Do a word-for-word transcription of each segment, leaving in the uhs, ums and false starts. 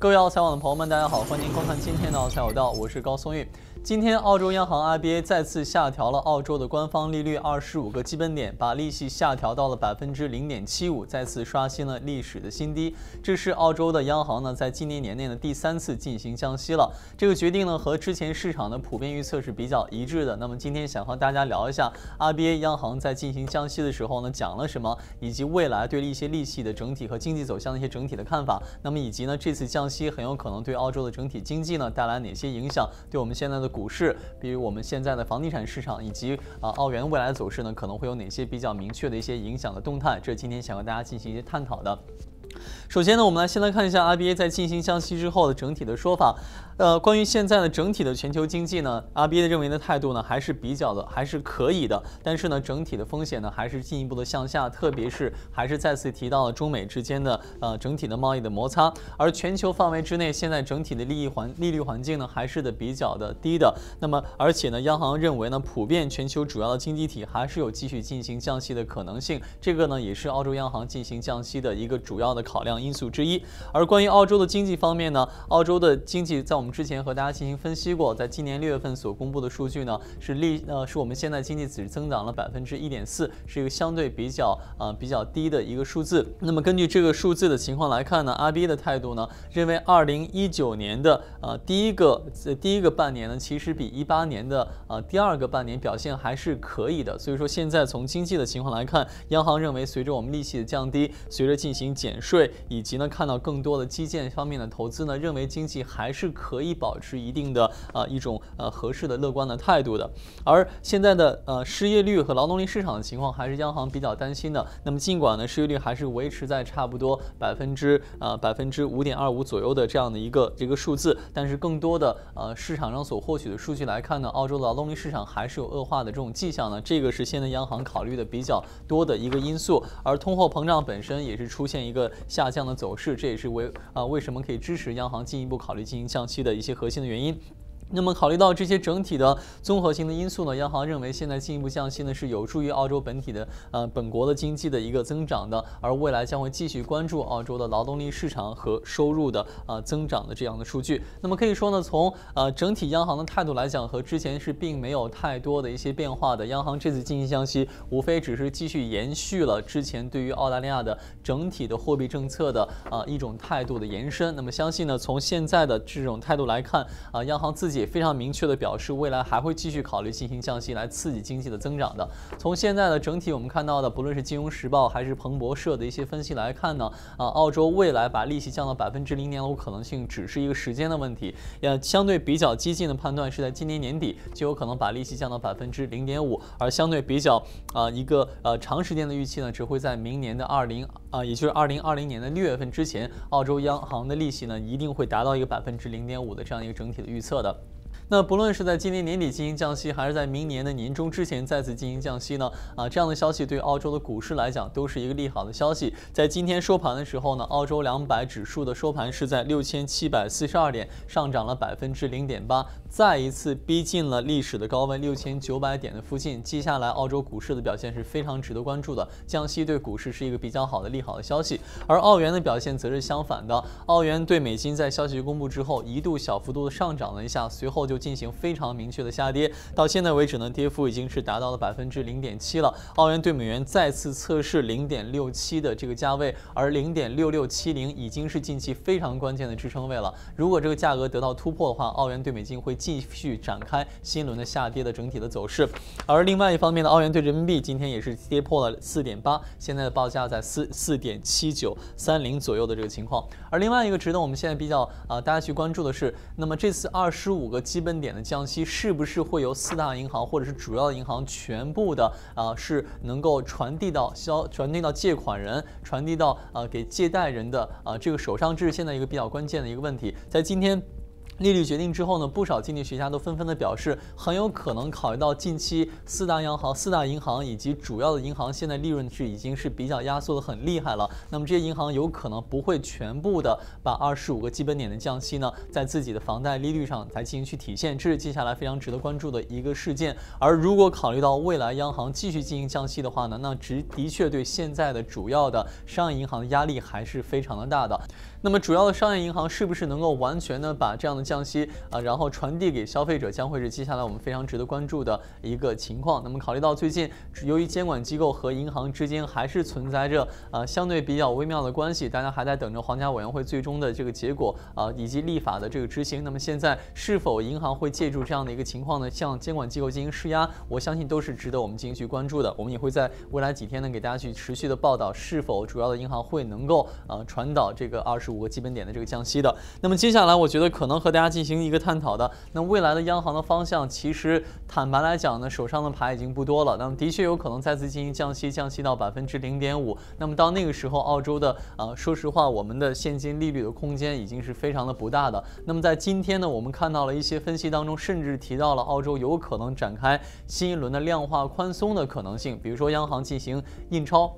各位澳财网的朋友们，大家好，欢迎观看今天的澳财有道，我是高松玉。今天，澳洲央行 R B A 再次下调了澳洲的官方利率二十五个基本点，把利息下调到了 百分之零点七五， 再次刷新了历史的新低。这是澳洲的央行呢，在今年年内的第三次进行降息了。这个决定呢，和之前市场的普遍预测是比较一致的。那么今天想和大家聊一下 R B A 央行在进行降息的时候呢，讲了什么，以及未来对一些利息的整体和经济走向的一些整体的看法。那么以及呢，这次降息很有可能对澳洲的整体经济呢带来哪些影响？对我们现在的股市，比如我们现在的房地产市场，以及啊澳元未来的走势呢，可能会有哪些比较明确的一些影响的动态？这是今天想和大家进行一些探讨的。首先呢，我们来先来看一下 R B A 在进行降息之后的整体的说法。呃，关于现在的整体的全球经济呢 ，R B A 认为的态度呢还是比较的，还是可以的。但是呢，整体的风险呢还是进一步的向下，特别是还是再次提到了中美之间的呃整体的贸易的摩擦。而全球范围之内，现在整体的利益环利率环境呢还是的比较的低的。那么，而且呢，央行认为呢，普遍全球主要的经济体还是有继续进行降息的可能性。这个呢，也是澳洲央行进行降息的一个主要的考量因素之一。而关于澳洲的经济方面呢，澳洲的经济在我们之前和大家进行分析过，在今年六月份所公布的数据呢，是利呃是我们现在经济只增长了 百分之一点四， 是一个相对比较呃比较低的一个数字。那么根据这个数字的情况来看呢 ，R B A 的态度呢，认为二零一九年的呃第一个、呃、第一个半年呢，其实比一八年的呃第二个半年表现还是可以的。所以说现在从经济的情况来看，央行认为随着我们利息的降低，随着进行减税，以及呢看到更多的基建方面的投资呢，认为经济还是可以。可以保持一定的呃一种呃合适的乐观的态度的，而现在的呃失业率和劳动力市场的情况还是央行比较担心的。那么尽管呢失业率还是维持在差不多百分之呃百分之五点二五左右的这样的一个一个数字，但是更多的呃市场上所获取的数据来看呢，澳洲的劳动力市场还是有恶化的这种迹象呢。这个是现在央行考虑的比较多的一个因素，而通货膨胀本身也是出现一个下降的走势，这也是为啊、呃、为什么可以支持央行进一步考虑进行降息的一些核心的原因。那么考虑到这些整体的综合性的因素呢，央行认为现在进一步降息呢是有助于澳洲本体的呃本国的经济的一个增长的，而未来将会继续关注澳洲的劳动力市场和收入的呃增长的这样的数据。那么可以说呢，从呃整体央行的态度来讲，和之前是并没有太多的一些变化的。央行这次进行降息，无非只是继续延续了之前对于澳大利亚的整体的货币政策的呃一种态度的延伸。那么相信呢，从现在的这种态度来看，啊、呃、央行自己也非常明确的表示，未来还会继续考虑进行降息来刺激经济的增长的。从现在的整体我们看到的，不论是金融时报还是彭博社的一些分析来看呢，啊，澳洲未来把利息降到百分之零点五可能性只是一个时间的问题。也相对比较激进的判断是在今年年底就有可能把利息降到百分之零点五，而相对比较啊、呃、一个呃长时间的预期呢，只会在明年的二零啊，也就是二零二零年的六月份之前，澳洲央行的利息呢一定会达到一个百分之零点五的这样一个整体的预测的。那不论是在今年年底进行降息，还是在明年的年中之前再次进行降息呢？啊，这样的消息对澳洲的股市来讲都是一个利好的消息。在今天收盘的时候呢，澳洲两百指数的收盘是在六千七百四十二点，上涨了百分之零点八，再一次逼近了历史的高位六千九百点的附近。接下来澳洲股市的表现是非常值得关注的。降息对股市是一个比较好的利好的消息，而澳元的表现则是相反的。澳元对美金在消息公布之后一度小幅度的上涨了一下，随后就进行非常明确的下跌，到现在为止呢，跌幅已经是达到了百分之零点七了。澳元对美元再次测试零点六七的这个价位，而零点六六七零已经是近期非常关键的支撑位了。如果这个价格得到突破的话，澳元对美金会继续展开新一轮的下跌的整体的走势。而另外一方面呢，澳元对人民币今天也是跌破了四点八，现在的报价在四四点七九三零左右的这个情况。而另外一个值得我们现在比较啊、呃、大家去关注的是，那么这次二十五个基本点的降息是不是会由四大银行或者是主要的银行全部的啊、呃、是能够传递到消传递到借款人，传递到啊、呃、给借贷人的啊、呃、这个手上，这是现在一个比较关键的一个问题。在今天利率决定之后呢，不少经济学家都纷纷的表示，很有可能考虑到近期四大央行、四大银行以及主要的银行现在利润是已经是比较压缩的很厉害了。那么这些银行有可能不会全部的把二十五个基本点的降息呢，在自己的房贷利率上来进行去体现，这是接下来非常值得关注的一个事件。而如果考虑到未来央行继续进行降息的话呢，那直的确对现在的主要的商业银行的压力还是非常的大的。那么主要的商业银行是不是能够完全的把这样的降息啊，然后传递给消费者，将会是接下来我们非常值得关注的一个情况。那么考虑到最近，由于监管机构和银行之间还是存在着呃相对比较微妙的关系，大家还在等着皇家委员会最终的这个结果啊、呃，以及立法的这个执行。那么现在是否银行会借助这样的一个情况呢，向监管机构进行施压？我相信都是值得我们进行去关注的。我们也会在未来几天呢，给大家去持续的报道，是否主要的银行会能够呃传导这个二十五个基本点的这个降息的。那么接下来我觉得可能和大家进行一个探讨的，那未来的央行的方向，其实坦白来讲呢，手上的牌已经不多了。那么的确有可能再次进行降息，降息到百分之零点五。那么到那个时候，澳洲的呃，说实话，我们的现金利率的空间已经是非常的不大的。那么在今天呢，我们看到了一些分析当中，甚至提到了澳洲有可能展开新一轮的量化宽松的可能性，比如说央行进行印钞。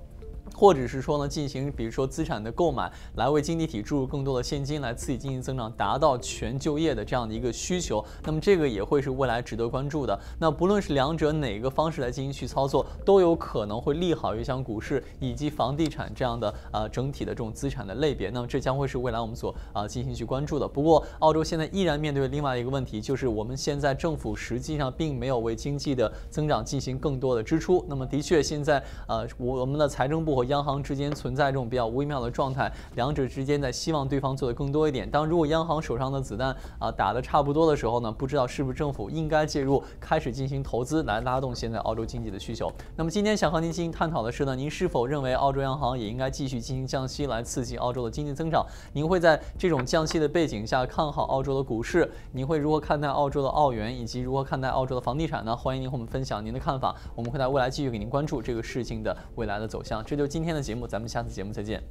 或者是说呢，进行比如说资产的购买，来为经济体注入更多的现金，来刺激经济增长，达到全就业的这样的一个需求。那么这个也会是未来值得关注的。那不论是两者哪个方式来进行去操作，都有可能会利好于像股市以及房地产这样的呃整体的这种资产的类别。那么这将会是未来我们所啊、呃、进行去关注的。不过，澳洲现在依然面对另外一个问题，就是我们现在政府实际上并没有为经济的增长进行更多的支出。那么的确，现在呃我们的财政部和央行之间存在这种比较微妙的状态，两者之间在希望对方做的更多一点。当如果央行手上的子弹啊打的差不多的时候呢，不知道是不是政府应该介入，开始进行投资来拉动现在澳洲经济的需求。那么今天想和您进行探讨的是呢，您是否认为澳洲央行也应该继续进行降息来刺激澳洲的经济增长？您会在这种降息的背景下看好澳洲的股市？您会如何看待澳洲的澳元以及如何看待澳洲的房地产呢？欢迎您和我们分享您的看法，我们会在未来继续给您关注这个事情的未来的走向。这就今天的节目，咱们下次节目再见。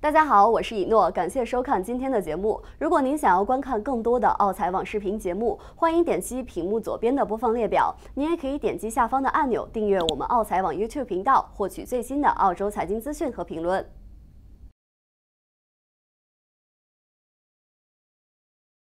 大家好，我是以诺，感谢收看今天的节目。如果您想要观看更多的澳财网视频节目，欢迎点击屏幕左边的播放列表，您也可以点击下方的按钮订阅我们澳财网 YouTube 频道，获取最新的澳洲财经资讯和评论。